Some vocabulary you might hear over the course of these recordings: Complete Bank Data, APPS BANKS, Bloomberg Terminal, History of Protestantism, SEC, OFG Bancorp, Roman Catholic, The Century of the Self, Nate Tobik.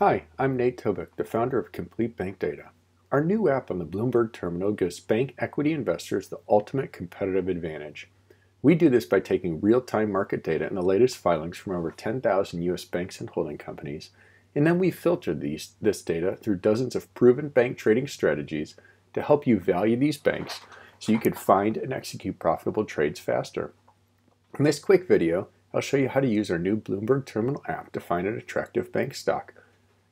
Hi, I'm Nate Tobik, the founder of Complete Bank Data. Our new app on the Bloomberg Terminal gives bank equity investors the ultimate competitive advantage. We do this by taking real-time market data and the latest filings from over 10,000 U.S. banks and holding companies, and then we filter this data through dozens of proven bank trading strategies to help you value these banks so you can find and execute profitable trades faster. In this quick video, I'll show you how to use our new Bloomberg Terminal app to find an attractive bank stock.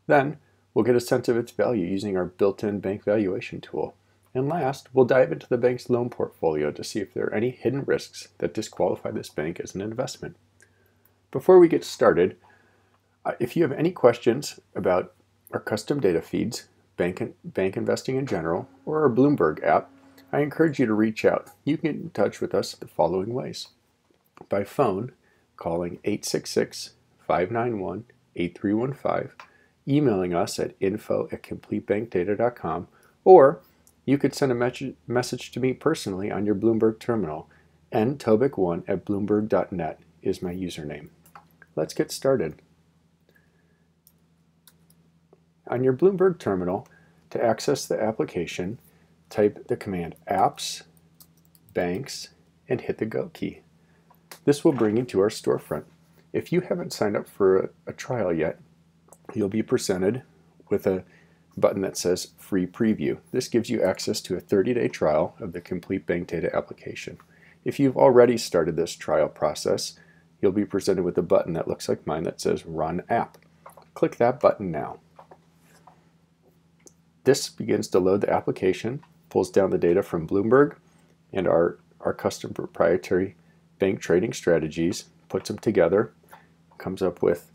Then, we'll get a sense of its value using our built-in bank valuation tool. And last, we'll dive into the bank's loan portfolio to see if there are any hidden risks that disqualify this bank as an investment. Before we get started, if you have any questions about our custom data feeds, bank investing in general, or our Bloomberg app, I encourage you to reach out. You can get in touch with us the following ways. By phone, calling 866-591-8315, emailing us at info@completebankdata.com, or you could send a message to me personally on your Bloomberg terminal. ntobik1@bloomberg.net is my username. Let's get started. On your Bloomberg terminal, to access the application, type the command APPS BANKS and hit the Go key. This will bring you to our storefront. If you haven't signed up for a trial yet, you'll be presented with a button that says Free Preview. This gives you access to a 30-day trial of the Complete Bank Data application. If you've already started this trial process, you'll be presented with a button that looks like mine that says Run App. Click that button now. This begins to load the application, pulls down the data from Bloomberg and our custom proprietary bank trading strategies, puts them together, comes up with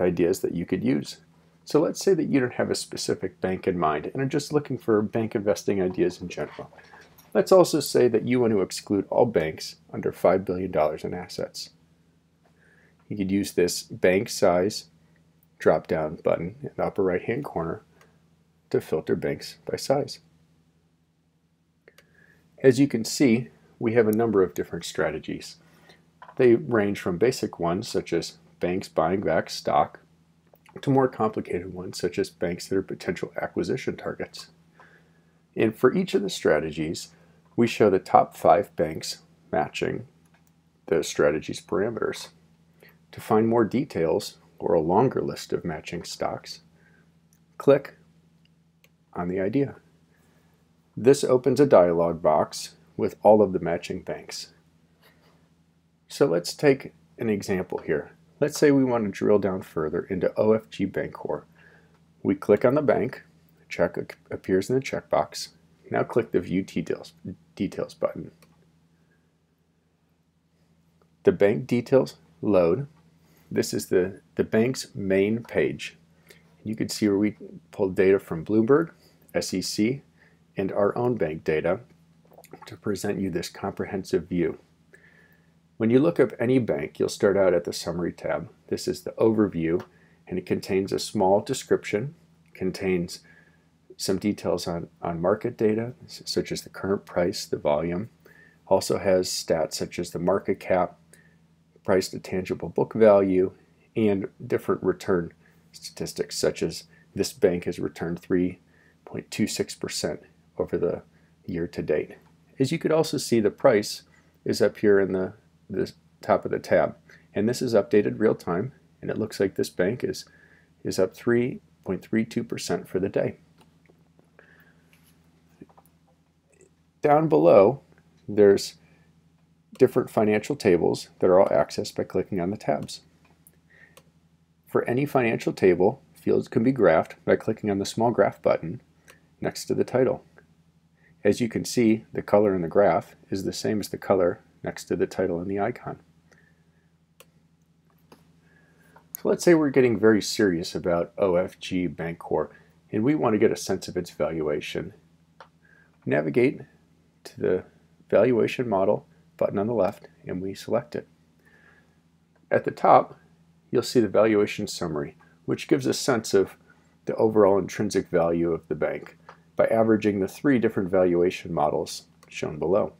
ideas that you could use. So let's say that you don't have a specific bank in mind and are just looking for bank investing ideas in general. Let's also say that you want to exclude all banks under $5 billion in assets. You could use this bank size drop-down button in the upper right-hand corner to filter banks by size. As you can see, we have a number of different strategies. They range from basic ones, such as banks buying back stock, to more complicated ones, such as banks that are potential acquisition targets. And for each of the strategies, we show the top 5 banks matching the strategy's parameters. To find more details or a longer list of matching stocks, click on the idea. This opens a dialog box with all of the matching banks. So let's take an example here. Let's say we want to drill down further into OFG Bancorp. We click on the bank, check appears in the checkbox. Now click the View Details button. The bank details load. This is the bank's main page. You can see where we pulled data from Bloomberg, SEC, and our own bank data to present you this comprehensive view. When you look up any bank, you'll start out at the Summary tab. This is the overview, and it contains a small description, contains some details on market data, such as the current price, the volume. Also has stats such as the market cap, price to tangible book value, and different return statistics, such as this bank has returned 3.26% over the year to date. As you could also see, the price is up here in the top of the tab, and this is updated real time, and it looks like this bank is up 3.32% for the day. Down below, there's different financial tables that are all accessed by clicking on the tabs. For any financial table, fields can be graphed by clicking on the small graph button next to the title. As you can see, the color in the graph is the same as the color next to the title and the icon. So let's say we're getting very serious about OFG Bancorp and we want to get a sense of its valuation. Navigate to the Valuation Model button on the left and we select it. At the top, you'll see the valuation summary, which gives a sense of the overall intrinsic value of the bank by averaging the 3 different valuation models shown below.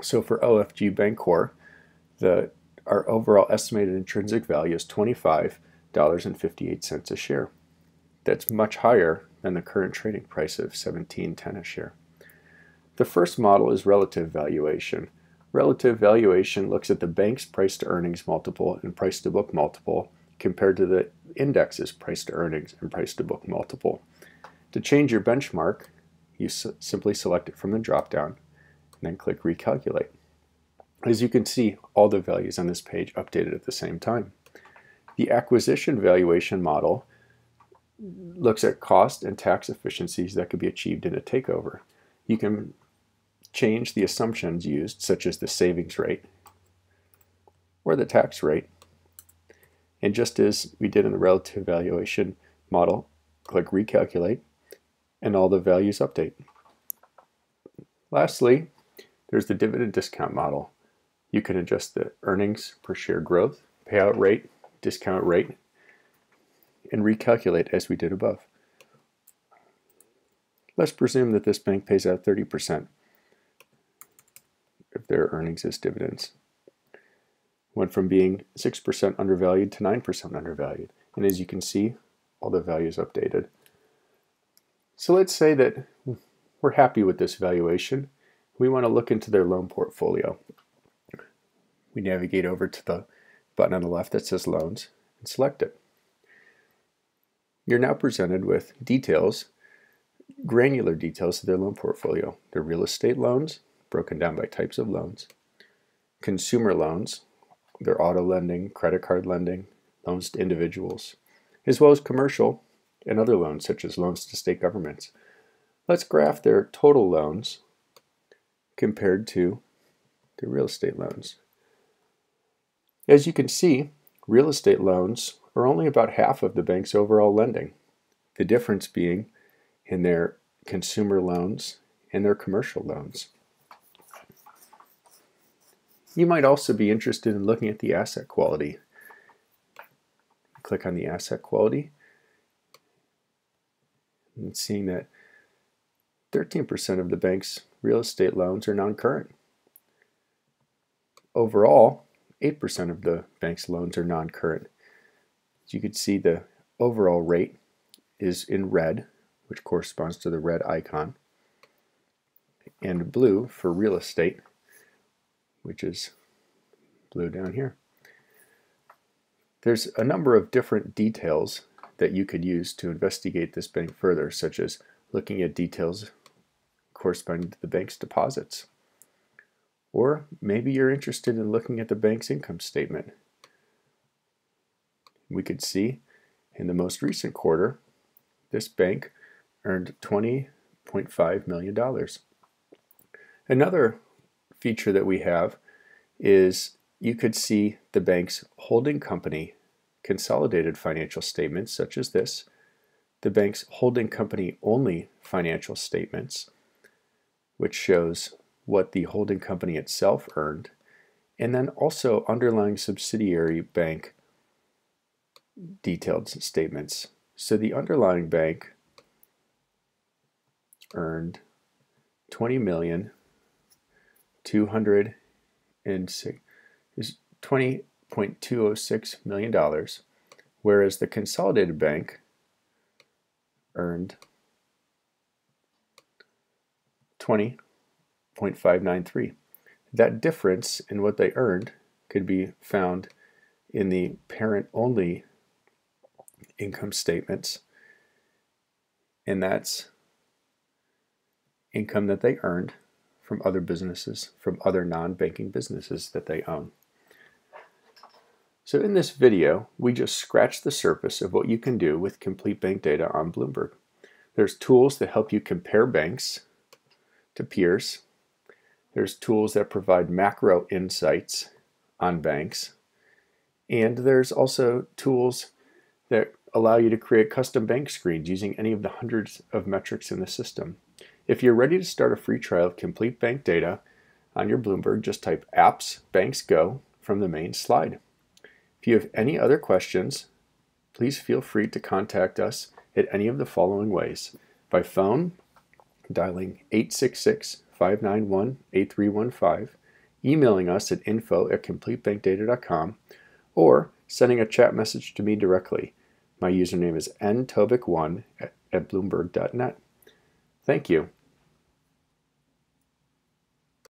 So for OFG Bancorp, our overall estimated intrinsic value is $25.58 a share. that's much higher than the current trading price of $17.10 a share. The first model is relative valuation. Relative valuation looks at the bank's price-to-earnings multiple and price-to-book multiple compared to the index's price-to-earnings and price-to-book multiple. To change your benchmark, you simply select it from the drop-down and then click Recalculate. As you can see, all the values on this page updated at the same time. The acquisition valuation model looks at cost and tax efficiencies that could be achieved in a takeover. You can change the assumptions used, such as the savings rate or the tax rate. And just as we did in the relative valuation model, click Recalculate, and all the values update. Lastly, there's the dividend discount model. You can adjust the earnings per share growth, payout rate, discount rate, and recalculate as we did above. Let's presume that this bank pays out 30% of their earnings as dividends. Went from being 6% undervalued to 9% undervalued. And as you can see, all the values updated. So let's say that we're happy with this valuation. We want to look into their loan portfolio. We navigate over to the button on the left that says Loans and select it. You're now presented with details, granular details of their loan portfolio. Their real estate loans, broken down by types of loans, consumer loans, their auto lending, credit card lending, loans to individuals, as well as commercial and other loans such as loans to state governments. Let's graph their total loans compared to the real estate loans. As you can see, real estate loans are only about half of the bank's overall lending, the difference being in their consumer loans and their commercial loans. You might also be interested in looking at the asset quality. Click on the asset quality and seeing that 13% of the bank's real estate loans are non-current. Overall, 8% of the bank's loans are non-current. As you can see, the overall rate is in red, which corresponds to the red icon, and blue for real estate, which is blue down here. There's a number of different details that you could use to investigate this bank further, such as looking at details corresponding to the bank's deposits. Or maybe you're interested in looking at the bank's income statement. We could see in the most recent quarter, this bank earned $20.5 million. Another feature that we have is you could see the bank's holding company consolidated financial statements such as this, the bank's holding company only financial statements, which shows what the holding company itself earned, and then also underlying subsidiary bank detailed statements. So the underlying bank earned $20.206 million, whereas the consolidated bank earned $20.593. That difference in what they earned could be found in the parent-only income statements, and that's income that they earned from other businesses, from other non-banking businesses that they own. So in this video, we just scratched the surface of what you can do with Complete Bank Data on Bloomberg. There's tools that help you compare banks to peers. There's tools that provide macro insights on banks. And there's also tools that allow you to create custom bank screens using any of the hundreds of metrics in the system. If you're ready to start a free trial of Complete Bank Data on your Bloomberg, just type APPS BANKS GO from the main slide. If you have any other questions, please feel free to contact us at any of the following ways. By phone, dialing 866-591-8315, emailing us at info@completebankdata.com, or sending a chat message to me directly. My username is ntobik1@bloomberg.net. Thank you.